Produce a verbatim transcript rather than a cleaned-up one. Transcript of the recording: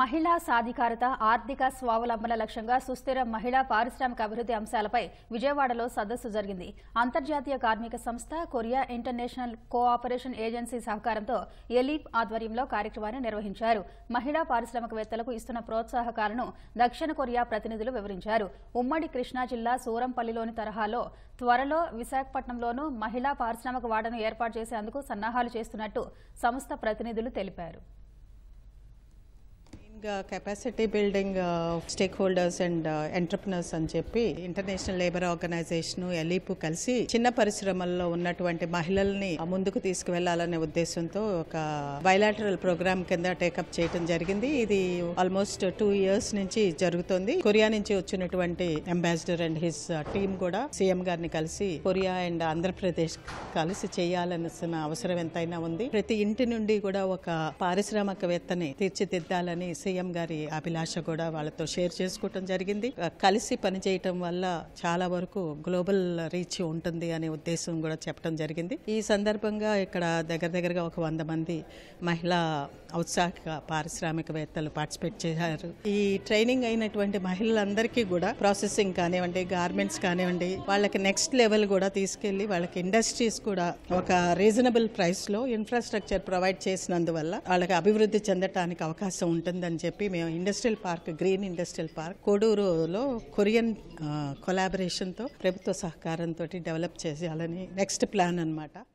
మహిళా సాధికారత, ఆర్థిక స్వావలంబన లక్ష్యంగా సుస్థిర మహిళా పారిశ్రామిక అభివృద్ది అంశాలపై విజయవాడలో సదస్సు జరిగింది. అంతర్జాతీయ కార్మిక సంస్థ, కొరియా ఇంటర్నేషనల్ కోఆపరేషన్ ఏజెన్సీ సహకారంతో ఎలీప్ ఆధ్వర్యంలో కార్యక్రమాన్ని నిర్వహించారు. మహిళా పారిశ్రామికవేత్తలకు ఇస్తున్న ప్రోత్సాహకాలను దక్షిణ కొరియా ప్రతినిధులు వివరించారు. ఉమ్మడి కృష్ణా జిల్లా సూరంపల్లిలోని తరహాలో త్వరలో విశాఖపట్నంలోనూ మహిళా పారిశ్రామిక వాడను ఏర్పాటు చేసేందుకు సన్నాహాలు చేస్తున్నట్టు సంస్థ ప్రతినిధులు తెలిపారు. Capacity building stakeholders and entrepreneurs అని చెప్పి ఇంటర్నేషనల్ లేబర్ ఆర్గనైజేషన్, ఎలీప్ కలిసి చిన్న పరిశ్రమల్లో ఉన్నటువంటి మహిళల్ని ముందుకు తీసుకువెళ్లాలనే ఉద్దేశంతో ఒక బైలాటరల్ ప్రోగ్రామ్ కింద టేకప్ చేయడం జరిగింది. ఇది ఆల్మోస్ట్ టూ ఇయర్స్ నుంచి జరుగుతుంది. కొరియా నుంచి వచ్చినటువంటి అంబాసిడర్ అండ్ హిస్ టీమ్ కూడా సీఎం గారిని కలిసి కొరియా అండ్ ఆంధ్రప్రదేశ్ కలిసి చేయాలన్న అవసరం ఎంతైనా ఉంది. ప్రతి ఇంటి నుండి కూడా ఒక పారిశ్రామికవేత్తని తీర్చిదిద్దాలని సీఎం గారి అభిలాష కూడా వాళ్ళతో షేర్ చేసుకోవటం జరిగింది. కలిసి పనిచేయటం వల్ల చాలా వరకు గ్లోబల్ రీచ్ ఉంటుంది అనే ఉద్దేశం కూడా చెప్పడం జరిగింది. ఈ సందర్భంగా ఇక్కడ దగ్గర దగ్గరగా ఒక వంద మంది మహిళా ఔత్సాహిక పారిశ్రామికవేత్తలు పార్టిసిపేట్ చేశారు. ఈ ట్రైనింగ్ అయినటువంటి మహిళలందరికీ కూడా ప్రాసెసింగ్ కానివ్వండి, గార్మెంట్స్ కానివ్వండి, వాళ్ళకి నెక్స్ట్ లెవెల్ కూడా తీసుకెళ్లి వాళ్ళకి ఇండస్ట్రీస్ కూడా ఒక రీజనబుల్ ప్రైస్ లో ఇన్ఫ్రాస్ట్రక్చర్ ప్రొవైడ్ చేసినందువల్ల వాళ్ళకి అభివృద్ధి చెందటానికి అవకాశం ఉంటుందని చెప్పి మేము industrial park, green industrial park కోడూరులో కొరియన్ కొలాబరేషన్తో, ప్రభుత్వ సహకారంతో డెవలప్ చేసేయాలని నెక్స్ట్ ప్లాన్ అన్నమాట.